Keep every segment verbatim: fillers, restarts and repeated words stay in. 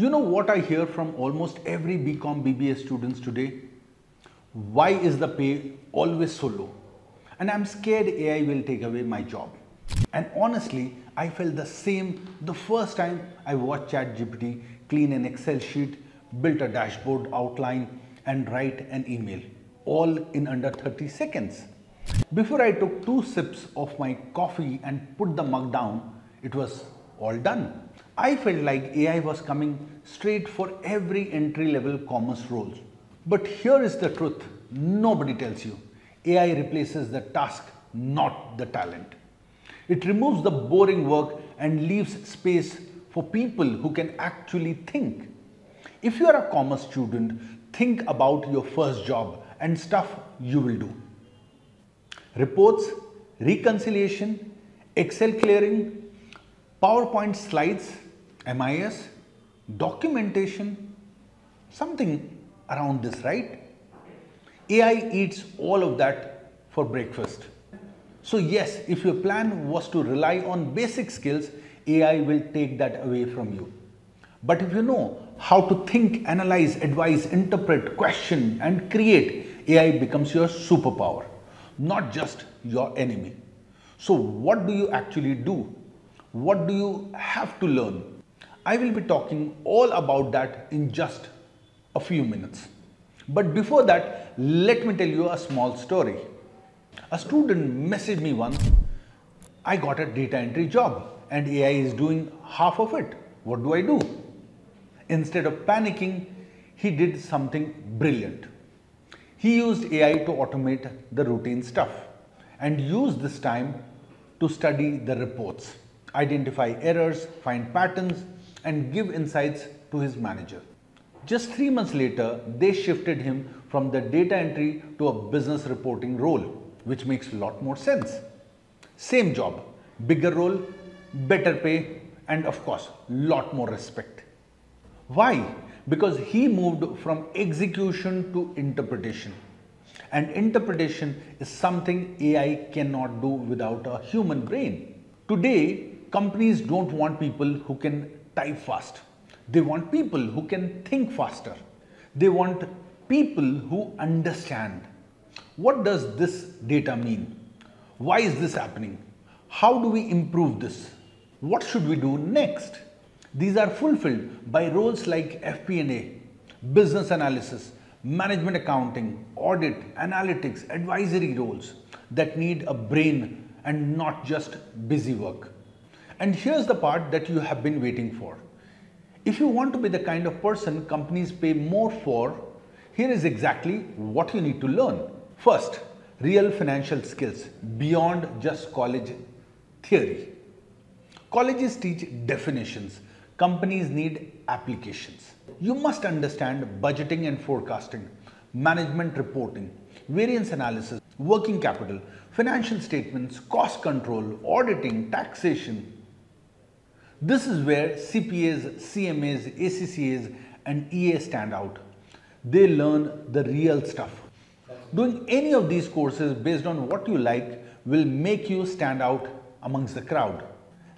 You know what I hear from almost every BCom B B A students today? Why is the pay always so low? And I'm scared A I will take away my job. And honestly, I felt the same the first time I watched ChatGPT clean an Excel sheet, built a dashboard outline, and write an email, all in under thirty seconds. Before I took two sips of my coffee and put the mug down, it was all done. I felt like A I was coming straight for every entry-level commerce role. But here is the truth nobody tells you. A I replaces the task, not the talent. It removes the boring work and leaves space for people who can actually think. If you are a commerce student, think about your first job and stuff you will do. Reports, reconciliation, Excel clearing, PowerPoint slides, M I S, documentation, something around this, right? A I eats all of that for breakfast. So yes, if your plan was to rely on basic skills, A I will take that away from you. But if you know how to think, analyze, advise, interpret, question, and create, A I becomes your superpower, not just your enemy. So what do you actually do? What do you have to learn? I will be talking all about that in just a few minutes. But before that, let me tell you a small story. A student messaged me once, I got a data entry job and A I is doing half of it. What do I do? Instead of panicking, he did something brilliant. He used A I to automate the routine stuff and used this time to study the reports, identify errors, find patterns, and give insights to his manager. Just three months later, they shifted him from the data entry to a business reporting role, which makes a lot more sense. Same job, bigger role, better pay, and of course, lot more respect. Why? Because he moved from execution to interpretation. And interpretation is something A I cannot do without a human brain. Today, companies don't want people who can type fast. They want people who can think faster. They want people who understand. What does this data mean? Why is this happening? How do we improve this? What should we do next? These are fulfilled by roles like F P and A, business analysis, management accounting, audit, analytics, advisory roles that need a brain and not just busy work. And here's the part that you have been waiting for. If you want to be the kind of person companies pay more for, here is exactly what you need to learn. First, real financial skills beyond just college theory. Colleges teach definitions. Companies need applications. You must understand budgeting and forecasting, management reporting, variance analysis, working capital, financial statements, cost control, auditing, taxation. This is where C P As, C M As, A C C As, and E A stand out. They learn the real stuff. Doing any of these courses based on what you like will make you stand out amongst the crowd.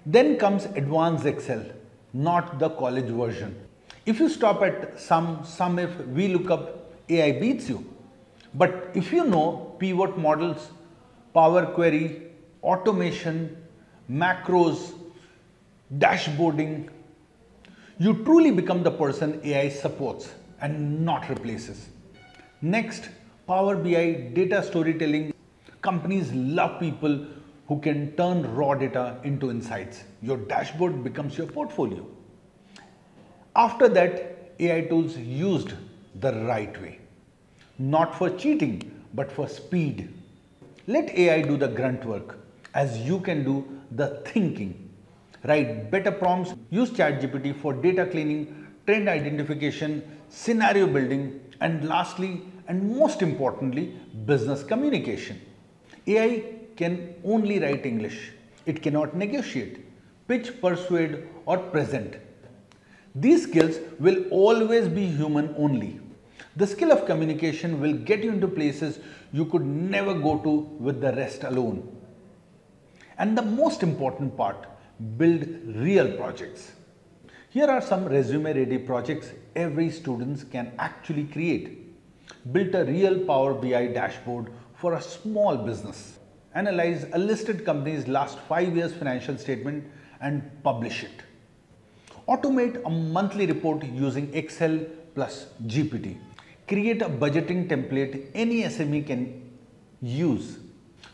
Then comes advanced Excel, not the college version. If you stop at sum, sum if, VLOOKUP, A I beats you. But if you know pivot models, power query, automation, macros, dashboarding, you truly become the person A I supports and not replaces. Next, Power B I data storytelling. Companies love people who can turn raw data into insights. Your dashboard becomes your portfolio. After that, A I tools used the right way. Not for cheating, but for speed. Let A I do the grunt work as you can do the thinking. Write better prompts, use ChatGPT for data cleaning, trend identification, scenario building, and lastly, and most importantly, business communication. A I can only write English. It cannot negotiate, pitch, persuade, or present. These skills will always be human only. The skill of communication will get you into places you could never go to with the rest alone. And the most important part, build real projects. Here are some resume ready projects every student can actually create. Build a real Power B I dashboard for a small business. Analyze a listed company's last five years financial statement and publish it. Automate a monthly report using Excel plus G P T. Create a budgeting template any S M E can use.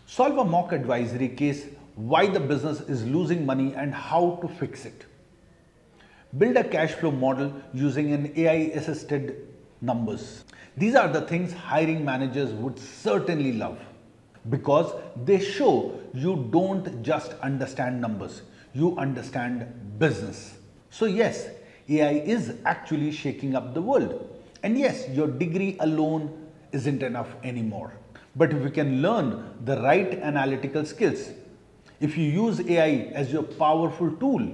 Solve a mock advisory case why the business is losing money and how to fix it. Build a cash flow model using an A I assisted numbers. These are the things hiring managers would certainly love, because they show you don't just understand numbers, you understand business. So yes, A I is actually shaking up the world. And yes, your degree alone isn't enough anymore. But if you can learn the right analytical skills, if you use A I as your powerful tool,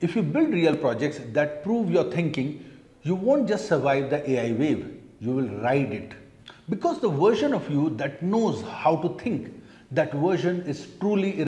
if you build real projects that prove your thinking, you won't just survive the A I wave, you will ride it. Because the version of you that knows how to think, that version is truly irreplaceable.